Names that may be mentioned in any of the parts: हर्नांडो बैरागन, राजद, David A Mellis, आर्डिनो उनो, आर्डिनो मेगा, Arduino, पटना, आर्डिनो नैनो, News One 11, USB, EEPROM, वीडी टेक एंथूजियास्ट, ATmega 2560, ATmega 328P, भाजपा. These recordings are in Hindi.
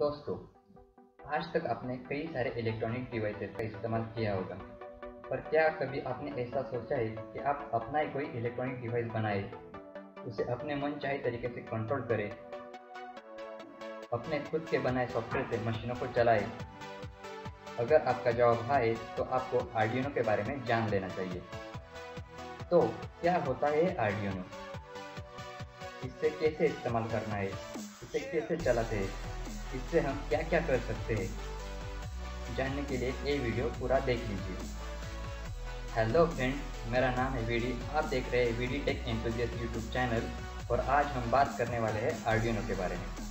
दोस्तों, आज तक आपने कई सारे इलेक्ट्रॉनिक डिवाइसेस का इस्तेमाल किया होगा, पर क्या कभी आपने ऐसा सोचा है कि आप अपना ही कोई इलेक्ट्रॉनिक डिवाइस बनाए, उसे अपने मनचाहे तरीके से कंट्रोल करें, अपने खुद के बनाए सॉफ्टवेयर से मशीनों को चलाएं? अगर आपका जवाब हाँ है तो आपको आर्डिनो के बारे में जान लेना चाहिए। तो क्या होता है आर्डिनो, इससे कैसे इस्तेमाल करना है, इसे कैसे चलाते हैं, इससे हम क्या क्या कर सकते हैं, जानने के लिए ये वीडियो पूरा देख लीजिए। हेलो फ्रेंड्स, मेरा नाम है वीडी, आप देख रहे हैं वीडी टेक एंथूजियास्ट YouTube channel, और आज हम बात करने वाले हैं आर्डिनो के बारे में।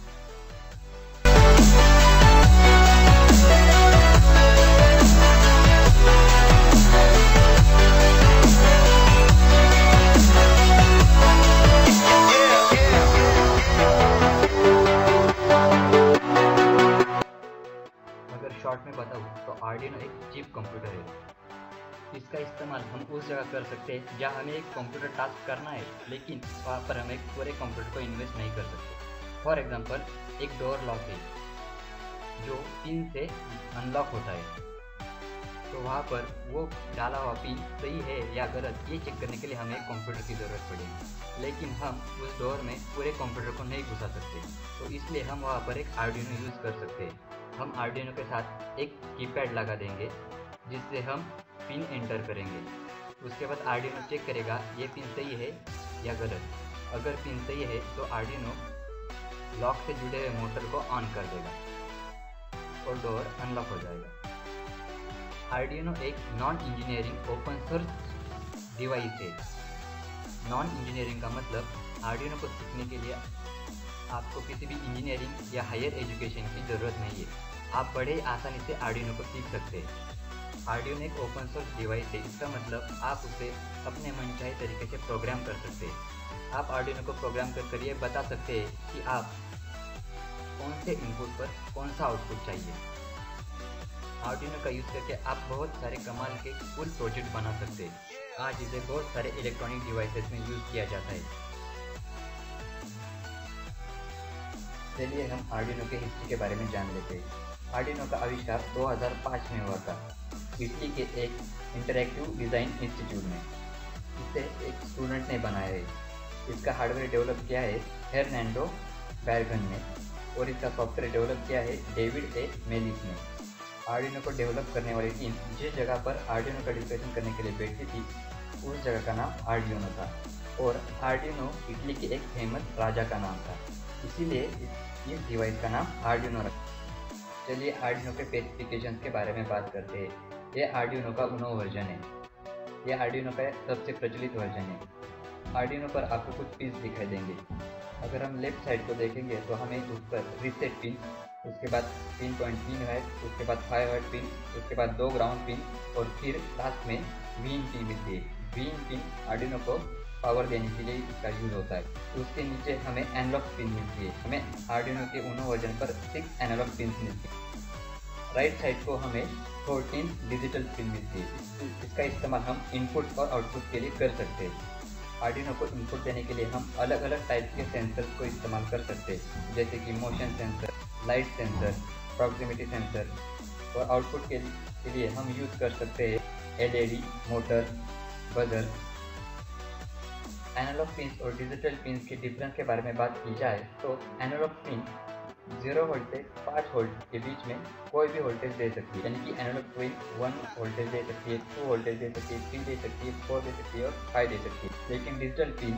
शॉर्ट में बताऊँ तो आर्डिनो एक चीप कंप्यूटर है। इसका इस्तेमाल हम उस जगह कर सकते हैं जहाँ हमें एक कंप्यूटर टास्क करना है, लेकिन वहाँ पर हम एक पूरे कंप्यूटर को इन्वेस्ट नहीं कर सकते। फॉर एग्जांपल, एक डोर लॉक है जो पिन से अनलॉक होता है, तो वहाँ पर वो डाला हुआ पिन सही है या गलत ये चेक करने के लिए हमें एक कंप्यूटर की ज़रूरत पड़ेगी, लेकिन हम उस डोर में पूरे कंप्यूटर को नहीं घुसा सकते, तो इसलिए हम वहाँ पर एक आर्डिनो यूज़ कर सकते हैं। हम आर्डिनो के साथ एक कीपैड लगा देंगे जिससे हम पिन एंटर करेंगे, उसके बाद आर्डिनो चेक करेगा ये पिन सही है या गलत। अगर पिन सही है तो आर्डिनो लॉक से जुड़े हुए मोटर को ऑन कर देगा और डोर अनलॉक हो जाएगा। आर्डिनो एक non engineering open source device है। नॉन इंजीनियरिंग का मतलब आर्डिनो को सीखने के लिए आपको किसी भी इंजीनियरिंग या हायर एजुकेशन की ज़रूरत नहीं है, आप बड़े आसानी से आर्डिनो को सीख सकते हैं। आर्डिनो एक ओपन सोर्स डिवाइस है, इसका मतलब आप उसे अपने मनचाहे तरीके से प्रोग्राम कर सकते हैं। आप आर्डिनो को प्रोग्राम कर ये बता सकते हैं कि आप कौन से इनपुट पर कौन सा आउटपुट चाहिए। आर्डिनो का यूज़ करके आप बहुत सारे कमाल के फुल प्रोजेक्ट बना सकते हैं। आज इसे बहुत सारे इलेक्ट्रॉनिक डिवाइसेस में यूज़ किया जाता है। चलिए हम आर्डिनो के हिस्ट्री के बारे में जान लेते हैं। आर्डिनो का आविष्कार 2005 में हुआ था, इटली के एक इंटरैक्टिव डिज़ाइन इंस्टीट्यूट में। इसे एक स्टूडेंट ने बनाया है। इसका हार्डवेयर डेवलप किया है हर्नांडो बैरागन ने और इसका सॉफ्टवेयर डेवलप किया है डेविड ए मेलिस ने। आर्डिनो को डेवलप करने वाली टीम जिस जगह पर आर्डिनो का डिस्कशन करने के लिए बैठती थी उस जगह का नाम आर्डिनो था, और आर्डिनो इटली के एक फेमस राजा का नाम था, इसीलिए इस डिवाइस का नाम आर्डिनो रखा। चलिए आर्डिनो के स्पेसिफिकेशंस के बारे में बात करते हैं। यह आर्डिनो का उनो वर्जन है। यह आर्डिनो का सबसे प्रचलित वर्जन है। आर्डिनो पर आपको कुछ पिन दिखाई देंगे। अगर हम लेफ्ट साइड को देखेंगे तो हमें उस पर रीसेट पिन, उसके बाद 3.3 है, उसके बाद 5 पिन, उसके बाद 2 ग्राउंड पिन और फिर लास्ट में वीन पिन मिलती है। वीन पिन आर्डिनो को पावर देने के लिए इसका यूज़ होता है। उसके नीचे हमें एनालॉग पिन मिलती है। हमें आर्डिनो के उनो वर्जन पर 6 एनालॉग पिन मिलती है। राइट साइड को हमें 14 डिजिटल पिन मिलती है। इसका इस्तेमाल हम इनपुट और आउटपुट के लिए कर सकते हैं। आर्डिनो को इनपुट देने के लिए हम अलग अलग टाइप के सेंसर को इस्तेमाल कर सकते हैं, जैसे कि motion sensor, light sensor, proximity sensor, और आउटपुट के लिए हम यूज़ कर सकते हैं LED, motor, buzzer. Analog pin और डिजिटल पिन के डिफरेंस के बारे में बात की जाए तो एनालॉग पिन 0 वोल्ट से 5 वोल्ट के बीच में कोई भी वोल्टेज दे सकती है, यानी कि एनालॉग पिन 1 वोल्टेज दे सकती है, 2 वोल्टेज दे सकती है, 3 दे सकती है, 4 दे सकती है और 5 दे सकती है। लेकिन डिजिटल पिन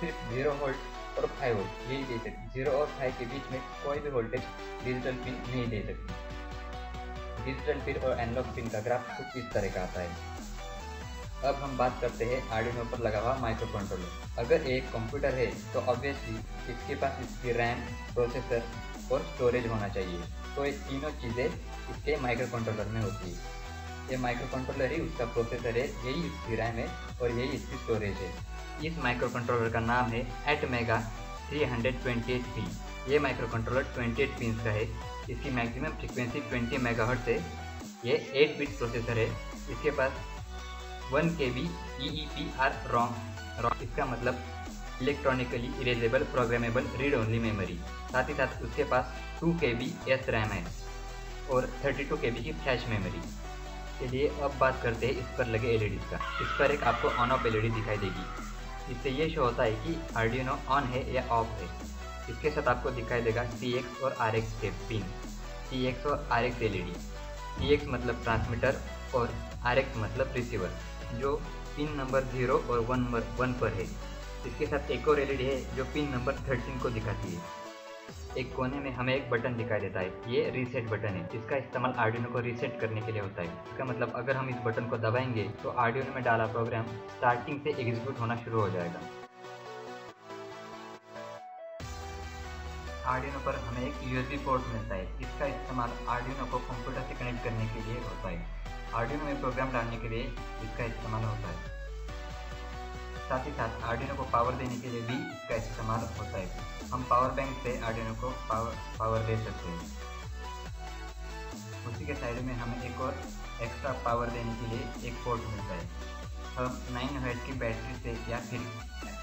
सिर्फ 0 वोल्ट और 5 वोल्ट यही दे सकती है। 0 और 5 के बीच में कोई भी वोल्टेज डिजिटल पिन नहीं दे सकती। डिजिटल पिन और एनालॉग पिन का ग्राफ कुछ इस तरह का आता है। अब हम बात करते हैं आर्डिनो पर लगा हुआ माइक्रो कंट्रोलर। अगर एक कंप्यूटर है तो ऑब्वियसली इसके पास इसकी रैम, प्रोसेसर और स्टोरेज होना चाहिए, तो ये तीनों चीज़ें इसके माइक्रो कंट्रोलर में होती है। ये माइक्रो कंट्रोलर ही उसका प्रोसेसर है, यही इसकी रैम है और यही इसकी स्टोरेज है। इस माइक्रो कंट्रोलर का नाम है ATmega 328P। ये माइक्रो कंट्रोलर 28 पिन का है। इसकी मैक्सिमम फ्रिक्वेंसी 20 मेगाहर्ट्ज़ है। ये 8-बिट प्रोसेसर है। इसके पास 1 KB EEPR ROM, इसका मतलब electronically erasable programmable read only memory, साथ ही साथ उसके पास 2 KB एस रैम है और 32 KB की फ्लैश मेमोरी। चलिए अब बात करते हैं इस पर लगे LEDs का। इस पर एक आपको ऑन ऑफ LED दिखाई देगी, इससे ये शो होता है कि आर्डिनो ऑन है या ऑफ है। इसके साथ आपको दिखाई देगा TX और RX टेप पिन। TX और RX LED, TX मतलब ट्रांसमीटर और RX मतलब रिसीवर, जो पिन नंबर 0 और 1 पर है। इसके साथ एक और LED है जो पिन नंबर 13 को दिखाती है। एक कोने में हमें एक बटन दिखाई देता है, ये रीसेट बटन है। इसका इस्तेमाल आर्डिनो को रीसेट करने के लिए होता है। इसका मतलब अगर हम इस बटन को दबाएंगे तो आर्डिनो में डाला प्रोग्राम स्टार्टिंग से एग्जीक्यूट होना शुरू हो जाएगा। आर्डिनो पर हमें एक USB पोर्ट मिलता है, इसका इस्तेमाल आर्डिनो को कंप्यूटर से कनेक्ट करने के लिए होता है। आर्डिनो में प्रोग्राम डालने के लिए इसका इस्तेमाल होता है, साथ ही साथ आर्डिनो को पावर देने के लिए भी इसका इस्तेमाल होता है। हम पावर बैंक से आर्डिनो को पावर दे सकते हैं। उसी के साइड में हमें एक और एक्स्ट्रा पावर देने के लिए एक पोर्ट मिलता है। हम 9 वाट की बैटरी से या फिर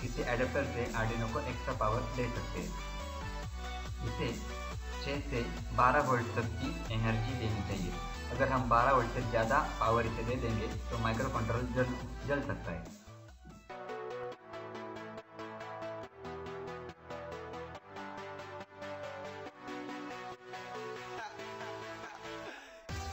किसी एडेप्टर से आर्डिनो को एक्स्ट्रा पावर दे सकते हैं। इसे 6 से 12 वोल्ट तक की एनर्जी देनी चाहिए। अगर हम 12 वोल्ट से ज़्यादा पावर इसे दे देंगे तो माइक्रो कंट्रोल जल सकता है।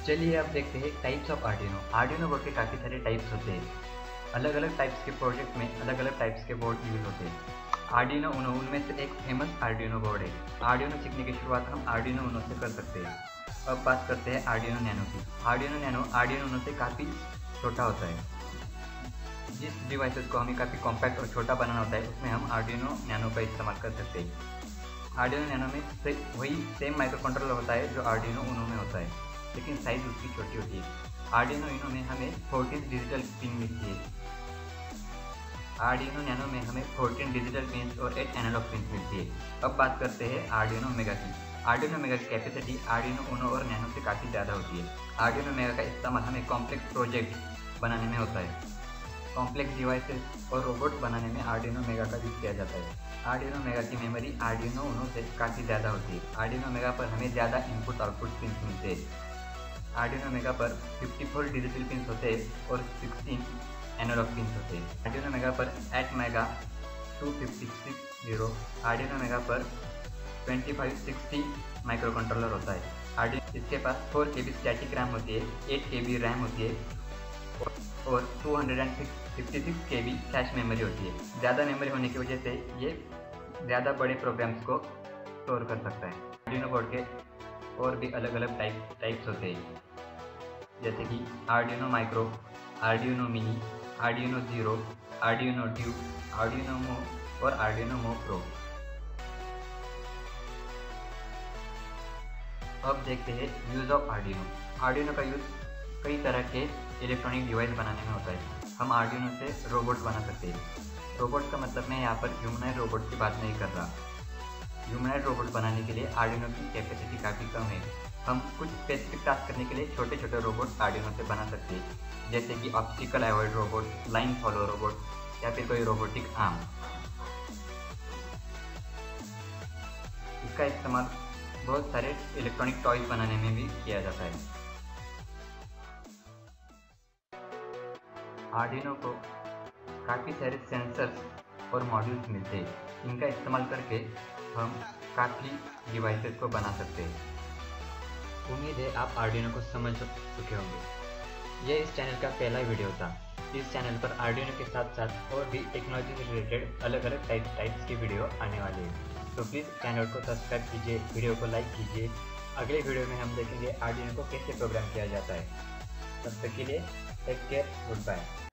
चलिए अब देखते हैं types of Arduino. Arduino board के काफ़ी सारे टाइप्स होते हैं। अलग अलग टाइप्स के प्रोजेक्ट में अलग अलग टाइप्स के बोर्ड यूज होते हैं। आर्डिनो उनो उनमें से एक फेमस आर्डिनो बोर्ड है। आर्डिनो सीखने की शुरुआत हम आर्डिनो उनो से कर सकते हैं। अब बात करते हैं आर्डिनो नैनो की। आर्डिनो नैनो आर्डिनो उनो से काफ़ी छोटा होता है। जिस डिवाइसेस को हमें काफ़ी कॉम्पैक्ट और छोटा बनाना होता है उसमें हम आर्डिनो नैनो का इस्तेमाल कर सकते हैं। आर्डिनो नैनो में वही सेम माइक्रो कंट्रोलर होता है जो आर्डिनो उनो में होता है, लेकिन साइज उसकी छोटी होती है। आर्डिनो यूनो में हमें 14 डिजिटल पिन मिलती है। आर्डिनो नैनो में हमें 14 डिजिटल पिन और 8 एनालॉग पिन मिलती है। अब बात करते हैं आर्डिनो मेगा की। आर्डिनो मेगा की कैपेसिटी आर्डिनो उनो और नैनो से काफ़ी ज़्यादा होती है। आर्डिनो मेगा का इस्तेमाल हमें कॉम्प्लेक्स प्रोजेक्ट बनाने में होता है। कॉम्प्लेक्स डिवाइसेस और रोबोट बनाने में आर्डिनो मेगा का यूज़ किया जाता है। आर्डिनो मेगा की मेमोरी आर्डिनो उनो से काफ़ी ज़्यादा होती है। आर्डिनो मेगा पर हमें ज़्यादा इनपुट आउटपुट पिन मिलते हैं। आर्डिनो मेगा पर 54 डिजिटल पिन्स होते हैं और 16 एनालॉग पिन्स होते हैं। आर्डिनो मेगा पर ATmega 2560, आर्डिनो मेगा पर 2560 माइक्रो कंट्रोलर होता है। आर्डिनो इसके पास 4 KB स्टैटिक रैम होती है, 8 KB रैम होती है और 256 KB फ्लैश मेमोरी होती है। ज़्यादा मेमोरी होने की वजह से ये ज़्यादा बड़े प्रोग्राम्स को स्टोर कर सकता है। आर्डिनो बोर्ड के और भी अलग अलग टाइप्स होते हैं, जैसे कि Arduino micro, Arduino mini, Arduino zero, Arduino Due, Arduino मो और आर्डिनो मो प्रो। अब देखते हैं यूज़ ऑफ आर्डिनो। आर्डिनो का यूज़ कई तरह के इलेक्ट्रॉनिक डिवाइस बनाने में होता है। हम आर्डिनो से रोबोट बना सकते हैं। रोबोट का मतलब मैं यहाँ पर ह्यूमनॉइड रोबोट की बात नहीं कर रहा। ह्यूमनॉइड रोबोट बनाने के लिए आर्डिनो की कैपेसिटी काफ़ी कम है। हम कुछ स्पेसिफिक टास्क करने के लिए छोटे छोटे रोबोट आर्डिनो से बना सकते हैं, जैसे कि obstacle avoid robot, line follow robot या फिर कोई रोबोटिक आर्म। इसका इस्तेमाल बहुत सारे इलेक्ट्रॉनिक टॉयज बनाने में भी किया जाता है। आर्डिनो को काफ़ी सारे सेंसर्स और मॉड्यूल्स मिलते हैं। इनका इस्तेमाल करके हम काफ़ी डिवाइसेस को बना सकते हैं। उम्मीद है आप आर्डिनो को समझ चुके होंगे। यह इस चैनल का पहला वीडियो था। इस चैनल पर आर्डिनो के साथ साथ और भी टेक्नोलॉजी से रिलेटेड अलग अलग टाइप्स के वीडियो आने वाले हैं, तो प्लीज़ चैनल को सब्सक्राइब कीजिए, वीडियो को लाइक कीजिए। अगले वीडियो में हम देखेंगे आर्डिनो को कैसे प्रोग्राम किया जाता है। तब तक के लिए टेक केयर, गुड बाय।